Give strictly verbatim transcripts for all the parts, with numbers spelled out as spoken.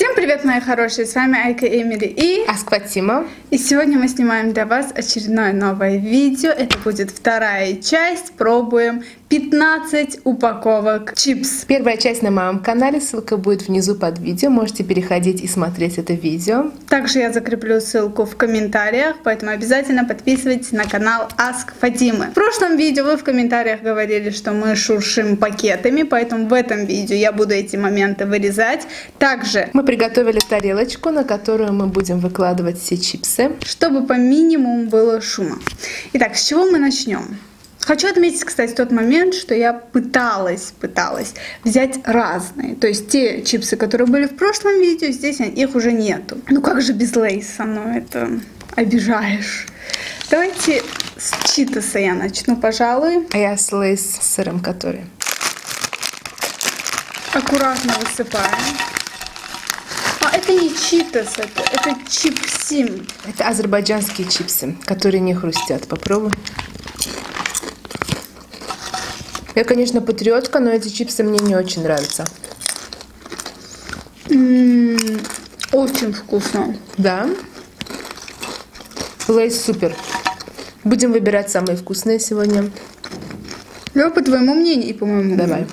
Всем привет, мои хорошие, с вами Айка, Эмили и аскФатима. И сегодня мы снимаем для вас очередное новое видео. Это будет вторая часть. Пробуем пятнадцать упаковок чипс. Первая часть на моем канале, ссылка будет внизу под видео. Можете переходить и смотреть это видео. Также я закреплю ссылку в комментариях, поэтому обязательно подписывайтесь на канал аскФатимы. В прошлом видео вы в комментариях говорили, что мы шуршим пакетами, поэтому в этом видео я буду эти моменты вырезать. Также мы приготовили тарелочку, на которую мы будем выкладывать все чипсы, чтобы по минимуму было шума. Итак, с чего мы начнем? Хочу отметить, кстати, тот момент, что я пыталась, пыталась взять разные. То есть те чипсы, которые были в прошлом видео, здесь их уже нету. Ну как же без Lay's, ну это обижаешь. Давайте с Cheetos'а я начну, пожалуй. А я с Lay's с сыром, который. Аккуратно высыпаем. А это не Cheetos, это, это Chipsim. Это азербайджанские чипсы, которые не хрустят. Попробуй. Я, конечно, патриотка, но эти чипсы мне не очень нравятся. М-м, очень вкусно. Да. Лейс супер. Будем выбирать самые вкусные сегодня. Я по твоему мнению и по моему. Давай.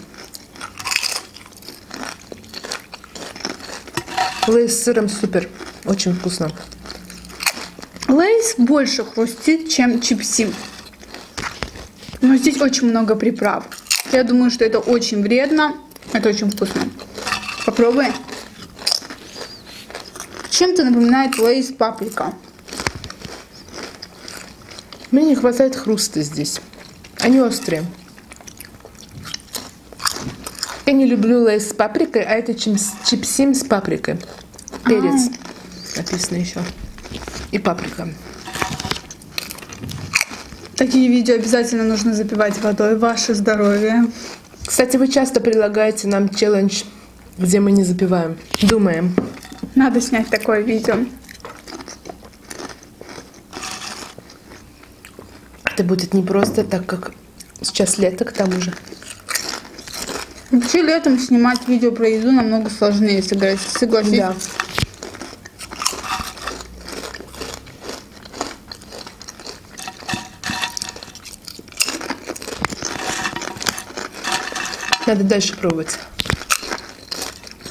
Лейс с сыром супер. Очень вкусно. Лейс больше хрустит, чем чипсим. Но здесь очень много приправ. Я думаю, что это очень вредно. Это очень вкусно. Попробуй. Чем-то напоминает Lay's паприка. Мне не хватает хруста здесь. Они острые. Я не люблю Lay's с паприкой, а это чипсим с паприкой. Перец. А-а-а. Написано еще. И паприка. Такие видео обязательно нужно запивать водой. Ваше здоровье. Кстати, вы часто предлагаете нам челлендж, где мы не запиваем. Думаем. Надо снять такое видео. Это будет непросто, так как сейчас лето, к тому же. Вообще летом снимать видео про еду намного сложнее, согласись. Да. Надо дальше пробовать.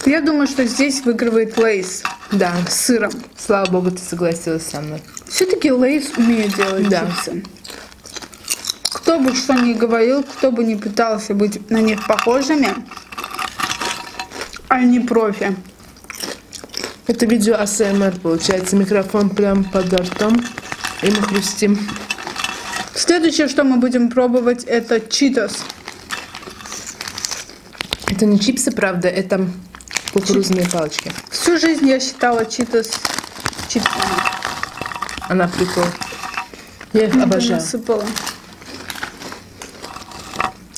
Я думаю, что здесь выигрывает Lay's. Да. С сыром. Слава богу, ты согласилась со мной. Все-таки Lay's умеет делать да. чипсы. Кто бы что ни говорил, кто бы ни пытался быть на них похожими, они профи. Это видео а эс эм эр получается. Микрофон прям под ртом. И мы хрустим. Следующее, что мы будем пробовать, это Cheetos. Это не чипсы, правда, это кукурузные Чип. палочки. Всю жизнь я считала Cheetos чипсами. Она прикол. Я их Она обожаю. Насыпала.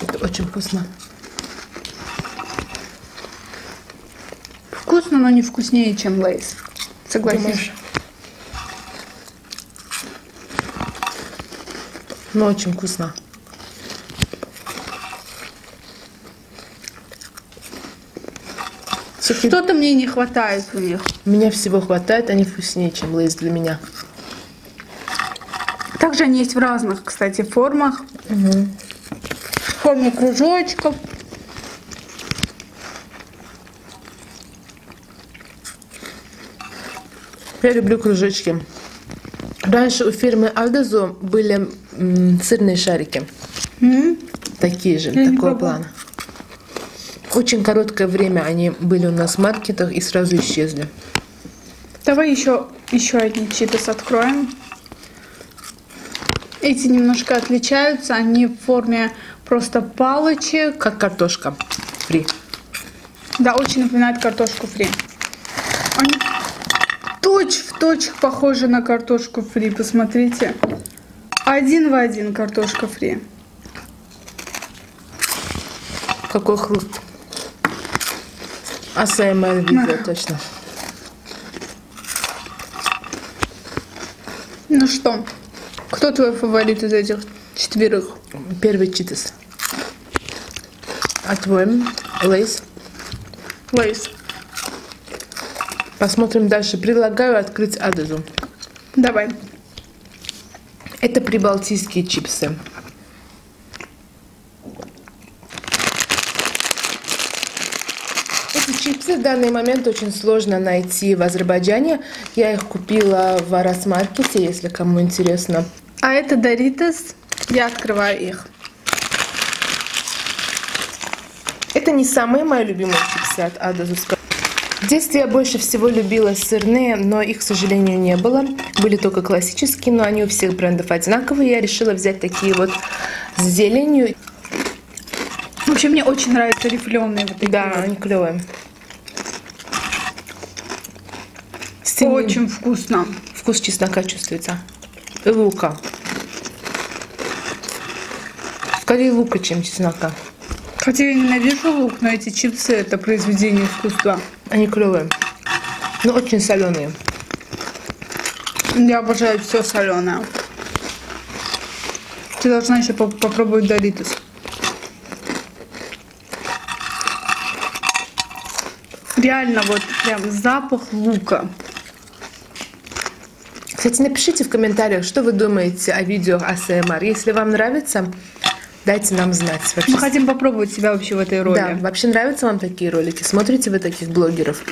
Это очень вкусно. Вкусно, но не вкуснее, чем Lay's. Согласен. Но очень вкусно. Что-то мне не хватает у них. Меня всего хватает, они вкуснее, чем Lay's для меня. Также они есть в разных, кстати, формах. Угу. В форме кружочков. Я люблю кружочки. Раньше у фирмы Adazu были м, сырные шарики. М? Такие же, Я такого плана. Очень короткое время они были у нас в маркетах и сразу исчезли. Давай еще, еще одни Cheetos откроем. Эти немножко отличаются. Они в форме просто палочек. Как картошка фри. Да, очень напоминает картошку фри. Они точь-в-точь похожи на картошку фри. Посмотрите. Один в один картошка фри. Какой хруст. а эс эм эр видео, а. точно. Ну что, кто твой фаворит из этих четверых? Первый Cheetos. А твой? Lay's. Lay's. Посмотрим дальше. Предлагаю открыть Адазу. Давай. Это прибалтийские чипсы. Эти чипсы в данный момент очень сложно найти в Азербайджане. Я их купила в Арасмаркете, если кому интересно. А это Doritos. Я открываю их. Это не самые мои любимые чипсы от Адазу. В детстве я больше всего любила сырные, но их, к сожалению, не было. Были только классические, но они у всех брендов одинаковые. Я решила взять такие вот с зеленью. Вообще, мне очень нравятся рифленые вот такие. Да, они клевые. Очень вкусно. Вкус чеснока чувствуется. И лука. Скорее лука, чем чеснока. Хотя я ненавижу лук, но эти чипсы — это произведение искусства. Они клевые, но очень соленые. Я обожаю все соленое. Ты должна еще попробовать Doritos. Реально, вот прям запах лука. Кстати, напишите в комментариях, что вы думаете о видео а эс эм эр. Если вам нравится, дайте нам знать. Вообще. Мы хотим попробовать себя вообще в этой роли. Да, вообще нравятся вам такие ролики? Смотрите вы таких блогеров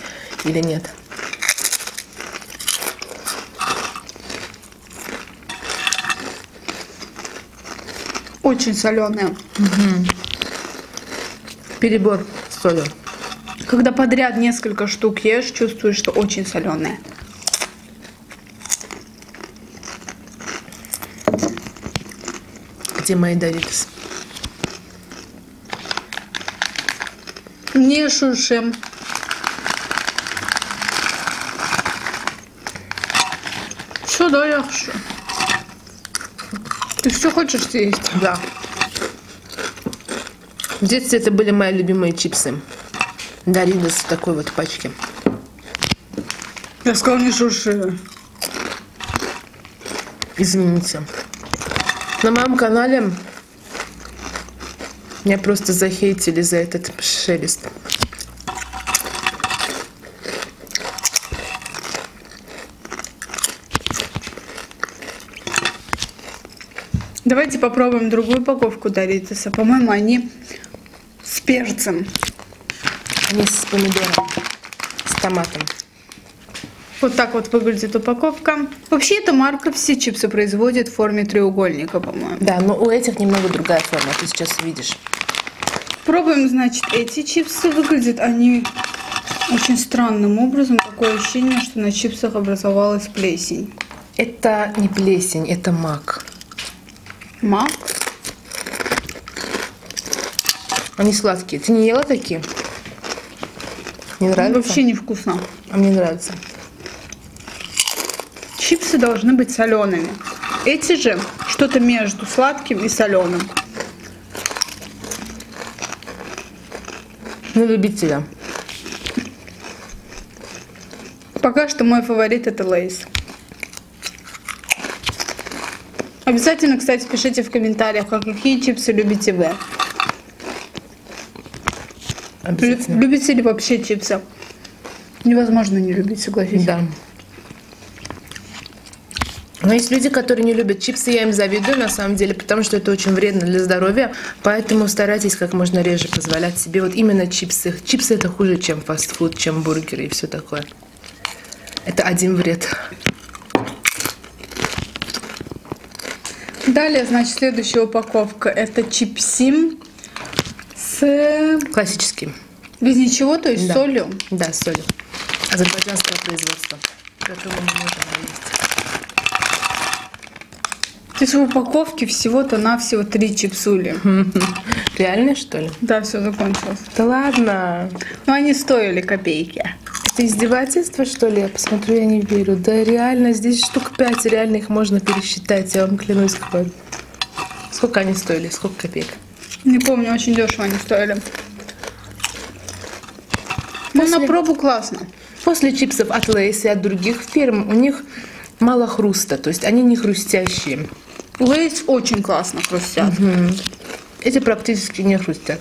или нет? Очень соленые. Угу. Перебор соли. Когда подряд несколько штук ешь, чувствуешь, что очень соленые. Где мои Doritos? Не шуршим. Все, да, я хочу. Ты все хочешь съесть? Да. В детстве это были мои любимые чипсы. Doritos в такой вот пачке. Я сказала, не шурши. Извините. На моем канале меня просто захейтили за этот шелест. Давайте попробуем другую упаковку Doritos. По-моему, они с перцем. Они с помидором, с томатом. Вот так вот выглядит упаковка. Вообще, эта марка все чипсы производит в форме треугольника, по-моему. Да, но у этих немного другая форма, ты сейчас видишь. Пробуем, значит, эти чипсы. Выглядят они очень странным образом. Такое ощущение, что на чипсах образовалась плесень. Это не плесень, это мак. Мак? Они сладкие. Ты не ела такие? Не нравится? Вообще невкусно. А мне нравится. Чипсы должны быть солеными. Эти же что-то между сладким и соленым. На любителя. Пока что мой фаворит — это Lay's. Обязательно, кстати, пишите в комментариях, какие чипсы любите вы. Любите ли вообще чипсы? Невозможно не любить, согласитесь. Да. Но есть люди, которые не любят чипсы, я им завидую на самом деле, потому что это очень вредно для здоровья, поэтому старайтесь как можно реже позволять себе вот именно чипсы. Чипсы — это хуже, чем фастфуд, чем бургеры и все такое. Это один вред. Далее, значит, следующая упаковка — это Chipsim с... классическим. Без ничего, то есть да. Солью? Да, с солью. Азербайджанского производства. Которого мы можем есть. То есть в упаковке всего-то навсего три чипсули. Реально, что ли? Да, все закончилось. Да ладно. Но они стоили копейки. Это издевательство, что ли? Я посмотрю, я не верю. Да реально, здесь штук пять, реально их можно пересчитать. Я вам клянусь, какой. Сколько они стоили? Сколько копеек? Не помню, очень дешево они стоили. Но после... на пробу классно. После чипсов от Lay's и от других фирм у них... мало хруста, то есть они не хрустящие. Lay's очень классно хрустят. Угу. Эти практически не хрустят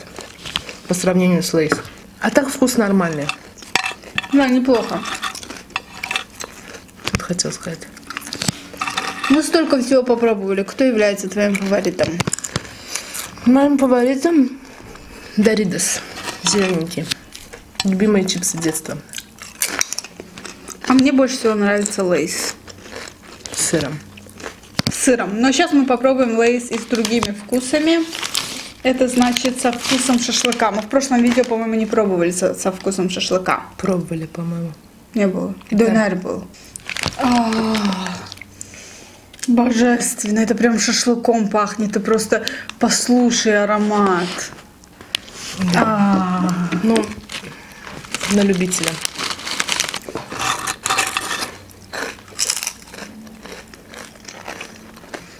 по сравнению с Lay's. А так вкус нормальный. Да, неплохо. хотел сказать. Мы столько всего попробовали. Кто является твоим фаворитом? Моим фаворитом Доритос. Зелененькие. Любимые чипсы детства. А мне больше всего нравится Lay's. С сыром. С сыром. Но сейчас мы попробуем Lay's и с другими вкусами. Это значит со вкусом шашлыка. Мы в прошлом видео, по-моему, не пробовали со, со вкусом шашлыка. Пробовали, по-моему. Не было. Да. Донер был. А-а-а. Божественно. Это прям шашлыком пахнет. Ты просто послушай аромат. Да. А-а-а. Ну, на любителя.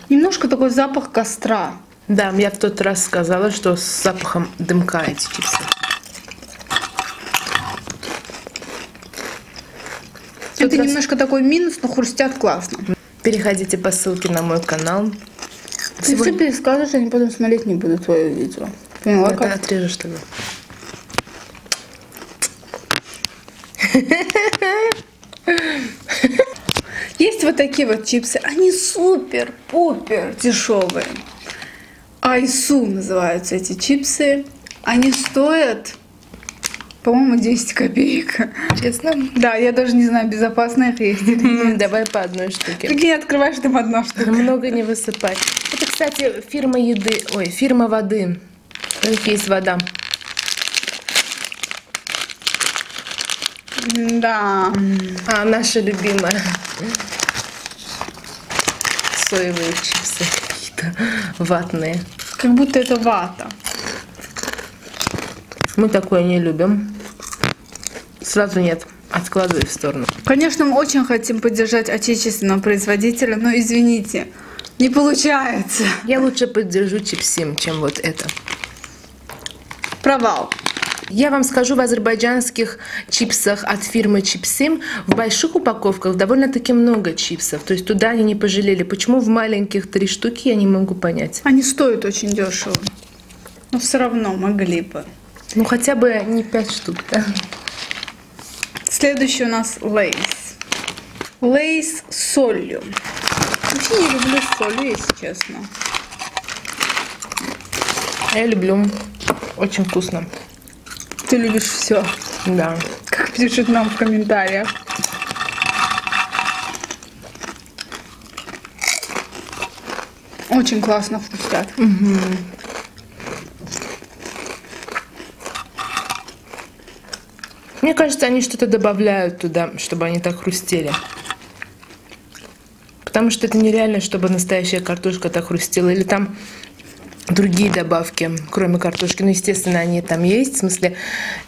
Немножко такой запах костра. Да, я в тот раз сказала, что с запахом дымка эти чипсы. Это раз... немножко такой минус, но хрустят классно. Переходите по ссылке на мой канал. Ты Сегодня... все перескажешь, они потом смотреть не будут твое видео. Поняла, это как? Отрежешь тогда. Есть вот такие вот чипсы. Они супер-пупер дешевые. Айсу называются эти чипсы. Они стоят, по-моему, десять копеек. Честно? Да, я даже не знаю, безопасно их есть или нет. Давай по одной штуке. Прикинь, открываешь, там одна штука. Много не высыпай. Это, кстати, фирма еды. Ой, фирма воды. У них есть вода. Да. А наша любимая. Соевые чипсы. Ватные. Как будто это вата. Мы такое не любим. Сразу нет. Откладывай в сторону. Конечно, мы очень хотим поддержать отечественного производителя, но извините, не получается. Я лучше поддержу Chipsim, чем вот это. Провал. Я вам скажу, в азербайджанских чипсах от фирмы Chipsim в больших упаковках довольно-таки много чипсов. То есть туда они не пожалели. Почему в маленьких три штуки, я не могу понять. Они стоят очень дешево. Но все равно могли бы. Ну хотя бы не пять штук, да? Следующий у нас Lay's. Lay's с солью. Вообще не люблю соль, если честно. Я люблю. Очень вкусно. Ты любишь все. Да. Как пишут нам в комментариях. Очень классно вкуснят. Угу. Мне кажется, они что-то добавляют туда, чтобы они так хрустели. Потому что это нереально, чтобы настоящая картошка так хрустела. Или там... другие добавки, кроме картошки. Ну, естественно, они там есть. В смысле,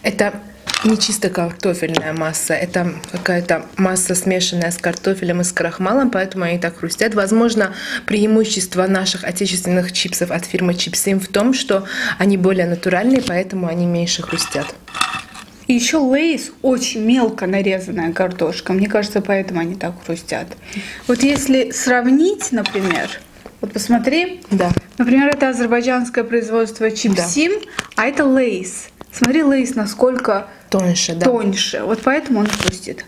это не чисто картофельная масса. Это какая-то масса, смешанная с картофелем и с крахмалом, поэтому они так хрустят. Возможно, преимущество наших отечественных чипсов от фирмы Chipsim в том, что они более натуральные, поэтому они меньше хрустят. И еще Lay's очень мелко нарезанная картошка. Мне кажется, поэтому они так хрустят. Вот если сравнить, например... Вот посмотри. Да. Например, это азербайджанское производство Chipsim, да. А это Lay's. Смотри, Lay's насколько тоньше, да. Тоньше. Вот поэтому он хрустит.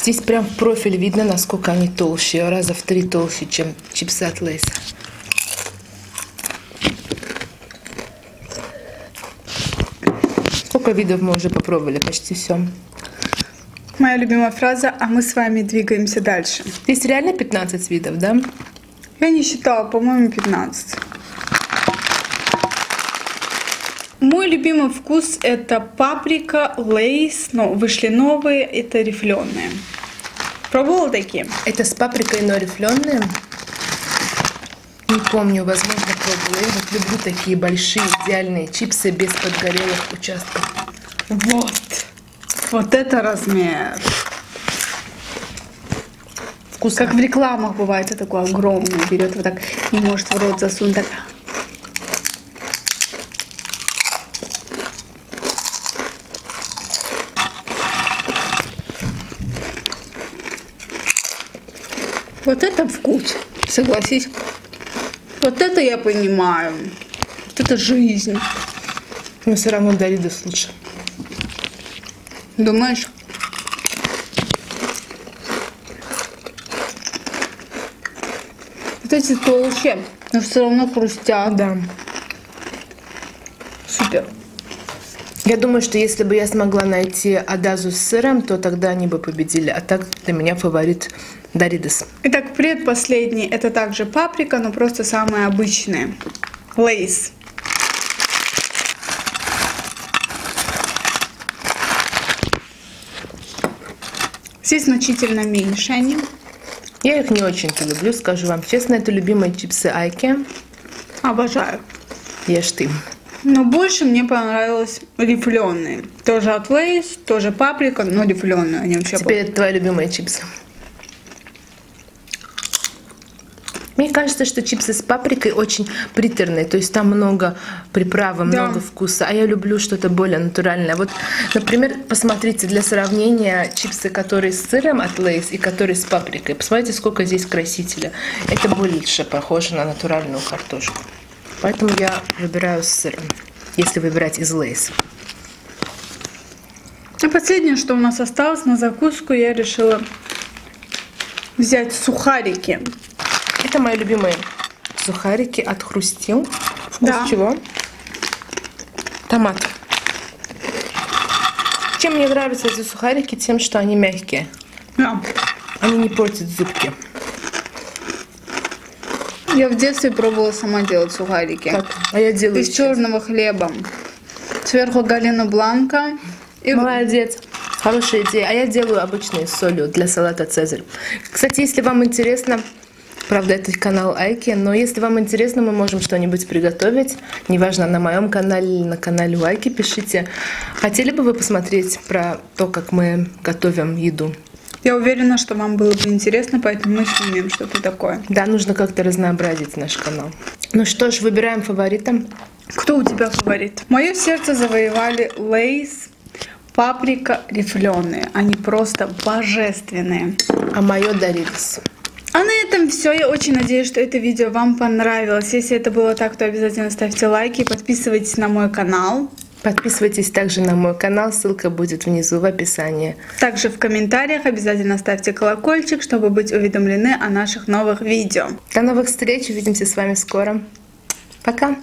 Здесь прям в профиль видно, насколько они толще. Раза в три толще, чем чипсы от Lay's. Сколько видов мы уже попробовали? Почти все. Моя любимая фраза, а мы с вами двигаемся дальше. Здесь реально пятнадцать видов, да? Я не считала, по-моему, пятнадцать. Мой любимый вкус это паприка, Lay's, но вышли новые, это рифленые. Пробовала такие? Это с паприкой, но рифленые? Не помню, возможно, пробовала. Я вот люблю такие большие, идеальные чипсы без подгорелых участков. Вот! Вот это размер. Вкусно. Как в рекламах бывает, это такой огромный. Берет вот так, не может в рот засунуть. Так. Вот это вкус, согласись. Вот это я понимаю. Вот это жизнь. Но все равно Доритос лучше. Думаешь? кстати, толще, но все равно хрустят. Да. Супер. Я думаю, что если бы я смогла найти Адазу с сыром, то тогда они бы победили. А так для меня фаворит Доритос. Итак, предпоследний. Это также паприка, но просто самая обычная. Lay's. Здесь значительно меньше они. Я их не очень-то люблю, скажу вам честно. Это любимые чипсы Айки. Обожаю. Ешь ты. Но больше мне понравились рифленые. Тоже от Lay's, тоже паприка, но рифленые. Они вообще Теперь пап... это твои любимые чипсы. Мне кажется, что чипсы с паприкой очень приторные. То есть там много приправы, да, много вкуса. А я люблю что-то более натуральное. Вот, например, посмотрите для сравнения чипсы, которые с сыром от Lay's и которые с паприкой. Посмотрите, сколько здесь красителя. Это больше похоже на натуральную картошку. Поэтому я выбираю с сыром, если выбирать из Lay's. А последнее, что у нас осталось на закуску, я решила взять сухарики. Это мои любимые сухарики от Хрустил. Вкус, да, чего? Томат. Чем мне нравятся эти сухарики? Тем, что они мягкие. Да. Они не портят зубки. Я в детстве пробовала сама делать сухарики. Так, а я делаю из сейчас. черного хлеба. Сверху галина бланка. И... Молодец. Хорошая идея. А я делаю обычные с солью для салата Цезарь. Кстати, если вам интересно, правда, это канал Айки, но если вам интересно, мы можем что-нибудь приготовить. Неважно, на моем канале или на канале у Айки, пишите. Хотели бы вы посмотреть про то, как мы готовим еду? Я уверена, что вам было бы интересно, поэтому мы снимем что-то такое. Да, нужно как-то разнообразить наш канал. Ну что ж, выбираем фаворита. Кто у тебя фаворит? Мое сердце завоевали Lay's, паприка, рифленые. Они просто божественные. А мое Доритос. А на этом все. Я очень надеюсь, что это видео вам понравилось. Если это было так, то обязательно ставьте лайки и подписывайтесь на мой канал. Подписывайтесь также на мой канал, ссылка будет внизу в описании. Также в комментариях обязательно ставьте колокольчик, чтобы быть уведомлены о наших новых видео. До новых встреч, увидимся с вами скоро. Пока!